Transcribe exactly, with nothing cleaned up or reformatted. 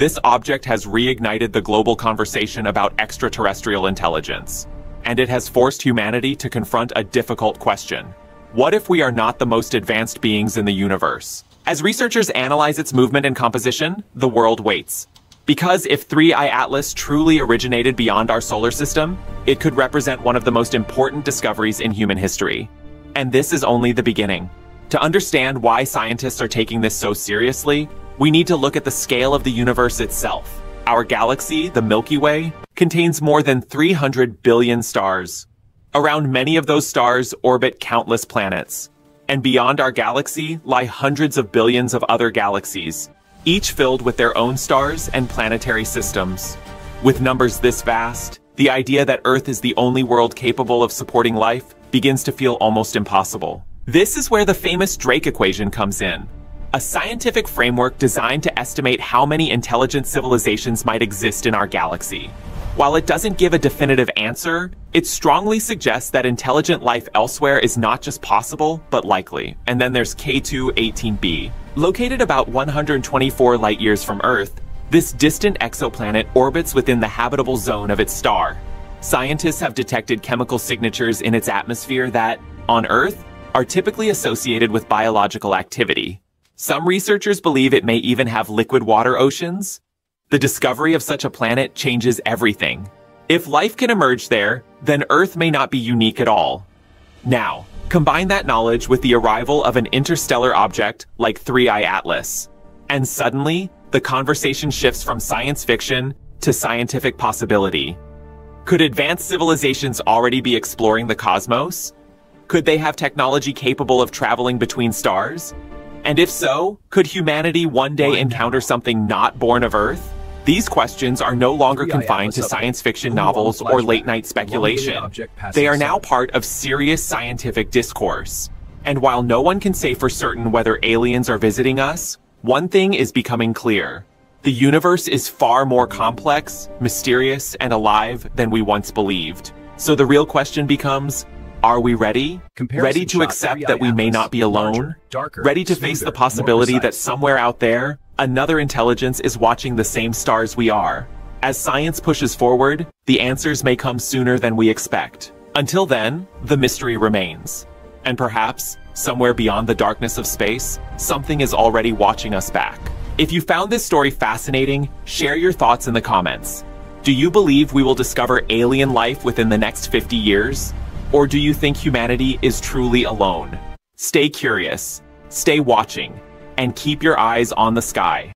This object has reignited the global conversation about extraterrestrial intelligence, and it has forced humanity to confront a difficult question. What if we are not the most advanced beings in the universe? As researchers analyze its movement and composition, the world waits. Because if three I Atlas truly originated beyond our solar system, it could represent one of the most important discoveries in human history. And this is only the beginning. To understand why scientists are taking this so seriously, we need to look at the scale of the universe itself. Our galaxy, the Milky Way, contains more than three hundred billion stars. Around many of those stars orbit countless planets. And beyond our galaxy lie hundreds of billions of other galaxies, each filled with their own stars and planetary systems. With numbers this vast, the idea that Earth is the only world capable of supporting life begins to feel almost impossible. This is where the famous Drake equation comes in, a scientific framework designed to estimate how many intelligent civilizations might exist in our galaxy. While it doesn't give a definitive answer, it strongly suggests that intelligent life elsewhere is not just possible, but likely. And then there's K two eighteen b. Located about one hundred twenty-four light-years from Earth, this distant exoplanet orbits within the habitable zone of its star. Scientists have detected chemical signatures in its atmosphere that, on Earth, are typically associated with biological activity. Some researchers believe it may even have liquid water oceans. The discovery of such a planet changes everything. If life can emerge there, then Earth may not be unique at all. Now, combine that knowledge with the arrival of an interstellar object like three I Atlas, and suddenly, the conversation shifts from science fiction to scientific possibility. Could advanced civilizations already be exploring the cosmos? Could they have technology capable of traveling between stars? And if so, could humanity one day encounter something not born of Earth? These questions are no longer confined to science fiction novels or late-night speculation. They are now part of serious scientific discourse. And while no one can say for certain whether aliens are visiting us, one thing is becoming clear. The universe is far more complex, mysterious, and alive than we once believed. So the real question becomes, are we ready? Ready to accept that we may not be alone? Ready to face the possibility that somewhere out there, another intelligence is watching the same stars we are? As science pushes forward, the answers may come sooner than we expect. Until then, the mystery remains. And perhaps, somewhere beyond the darkness of space, something is already watching us back. If you found this story fascinating, share your thoughts in the comments. Do you believe we will discover alien life within the next fifty years? Or do you think humanity is truly alone? Stay curious, stay watching, and keep your eyes on the sky.